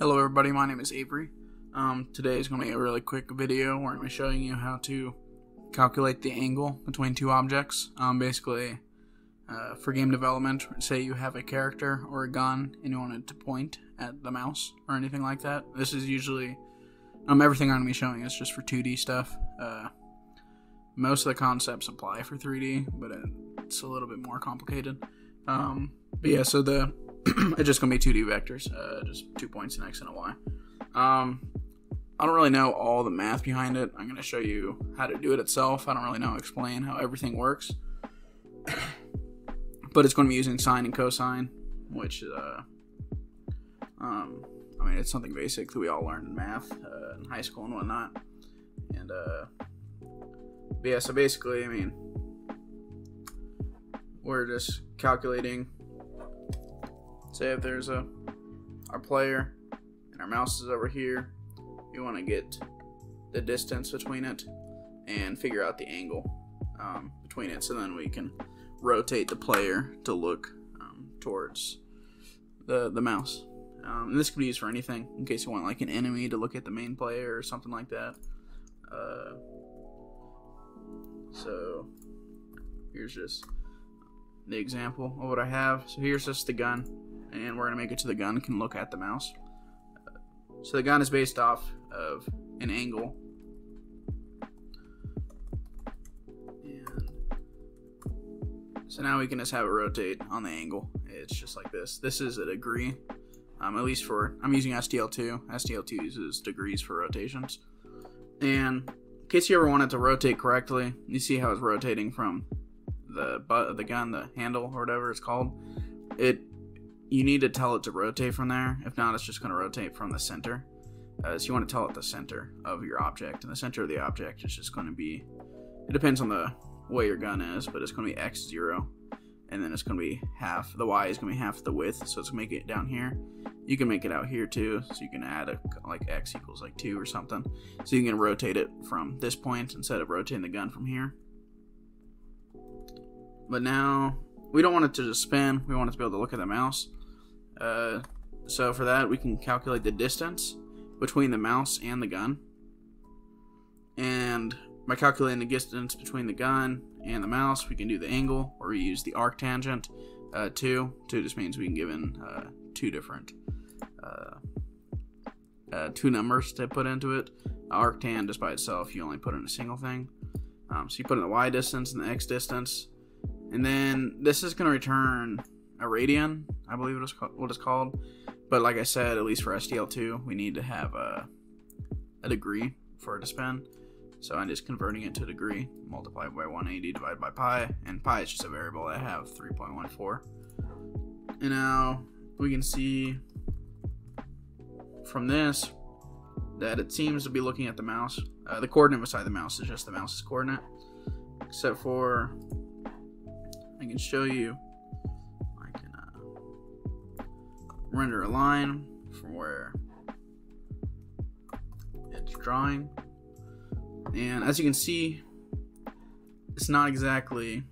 Hello everybody, my name is Avery. Today is going to be a really quick video where I'm going to be showing you how to calculate the angle between two objects. For game development, say you have a character or a gun and you wanted to point at the mouse or anything like that. This is usually, everything I'm going to be showing is just for 2D stuff. Most of the concepts apply for 3D, but it's a little bit more complicated. But yeah, so it's just going to be 2D vectors, just 2 points, an X and a Y. I don't really know all the math behind it. I'm going to show you how to do it itself. I don't really know how to explain how everything works. But it's going to be using sine and cosine, which, it's something basic that we all learned in math in high school and whatnot. And, but yeah, so basically, we're just calculating... Say if there's our player and our mouse is over here, you want to get the distance between it and figure out the angle between it, so then we can rotate the player to look towards the mouse. And this can be used for anything, in case you want like an enemy to look at the main player or something like that. So here's just the example of what I have. So here's just the gun, and we're going to make it so the gun can look at the mouse. So the gun is based off of an angle. And so now we can just have it rotate on the angle. It's just like this. This is a degree, at least for, I'm using SDL2. SDL2 uses degrees for rotations. And in case you ever want it to rotate correctly, you see how it's rotating from the butt of the gun, the handle, or whatever it's called. You need to tell it to rotate from there. If not, it's just going to rotate from the center. So you want to tell it the center of your object, and the center of the object is just going to be, it depends on the way your gun is, but it's going to be x0, and then it's going to be half, the y is going to be half the width, so it's going to make it down here. You can make it out here too, so you can add like x equals like 2 or something, so you can rotate it from this point instead of rotating the gun from here. But now, we don't want it to just spin, we want it to be able to look at the mouse. So for that, we can calculate the distance between the mouse and the gun. And by calculating the distance between the gun and the mouse, we can do the angle, or we use the arctangent, 2. 2 just means we can give in two different two numbers to put into it. Arctan, just by itself, you only put in a single thing. So you put in the y distance and the x distance. And then this is going to return a radian, I believe it was what it's called. But like I said, at least for SDL2, we need to have a degree for it to spin. So I'm just converting it to a degree, multiplied by 180, divided by pi. And pi is just a variable that I have, 3.14. And now we can see from this that it seems to be looking at the mouse. The coordinate beside the mouse is just the mouse's coordinate, except for... I can show you, I can render a line from where it's drawing. And as you can see, it's not exactly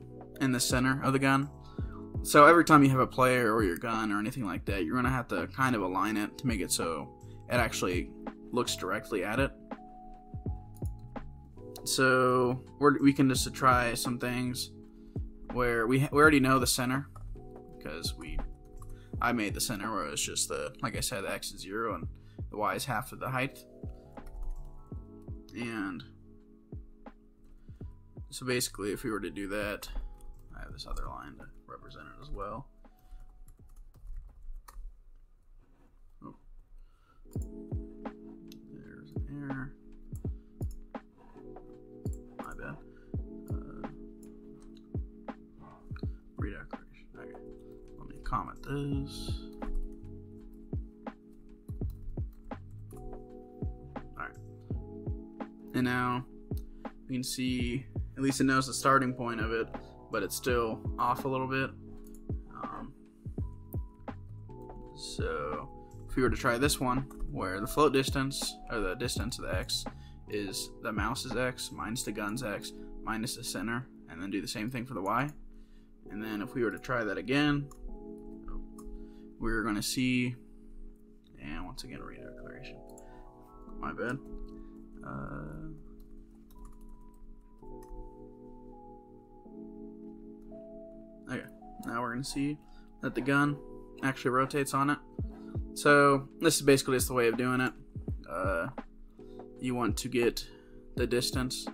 in the center of the gun. So every time you have a player or your gun or anything like that, you're going to have to kind of align it to make it so it actually looks directly at it. So we can just try some things where we already know the center, because I made the center where it's just the, like I said, the x is 0 and the y is half of the height. And so basically, if we were to do that, I have this other line to represent it as well. Oh. There's an error. My bad. Okay. Let me comment this. Alright. And now you can see, at least it knows the starting point of it, but it's still off a little bit. So if we were to try this one, where the float distance, or the distance of the x, is the mouse's x minus the gun's x minus the center, and then do the same thing for the y. And then if we were to try that again, we're going to see, and once again redeclaration. My bad. Okay, now we're gonna see that the gun actually rotates on it. So this is basically just the way of doing it. You want to get the distance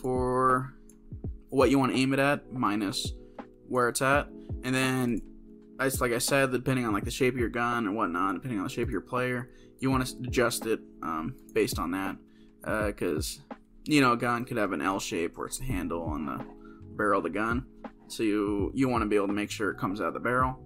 for what you want to aim it at minus where it's at, and then it's like I said, depending on like the shape of your gun and whatnot, depending on the shape of your player, you want to adjust it based on that, because you know, a gun could have an L shape where it's the handle and the barrel of the gun, so you want to be able to make sure it comes out of the barrel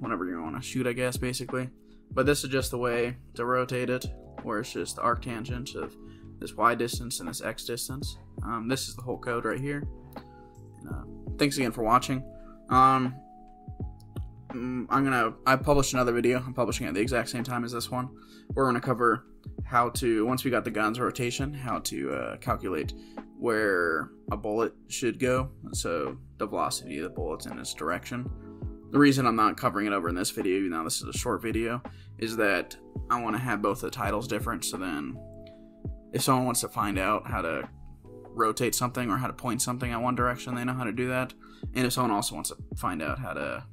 whenever you want to shoot, I guess, basically. But this is just the way to rotate it, where it's just the arctangent of this y distance and this x distance. This is the whole code right here. Thanks again for watching. I published another video. I'm publishing at the exact same time as this one. We're gonna cover how to, once we got the gun's rotation, how to calculate where a bullet should go, so the velocity of the bullets in its direction. The reason I'm not covering it over in this video, even though this is a short video, is that I want to have both the titles different, so then if someone wants to find out how to rotate something or how to point something in one direction, they know how to do that. And if someone also wants to find out how to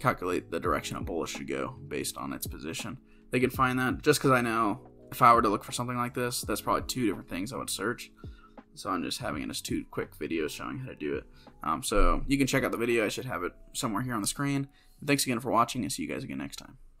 calculate the direction a bullet should go based on its position, they can find that. Just because I know if I were to look for something like this, that's probably two different things I would search. So I'm just having it as two quick videos showing how to do it. So you can check out the video. I should have it somewhere here on the screen. Thanks again for watching, and see you guys again next time.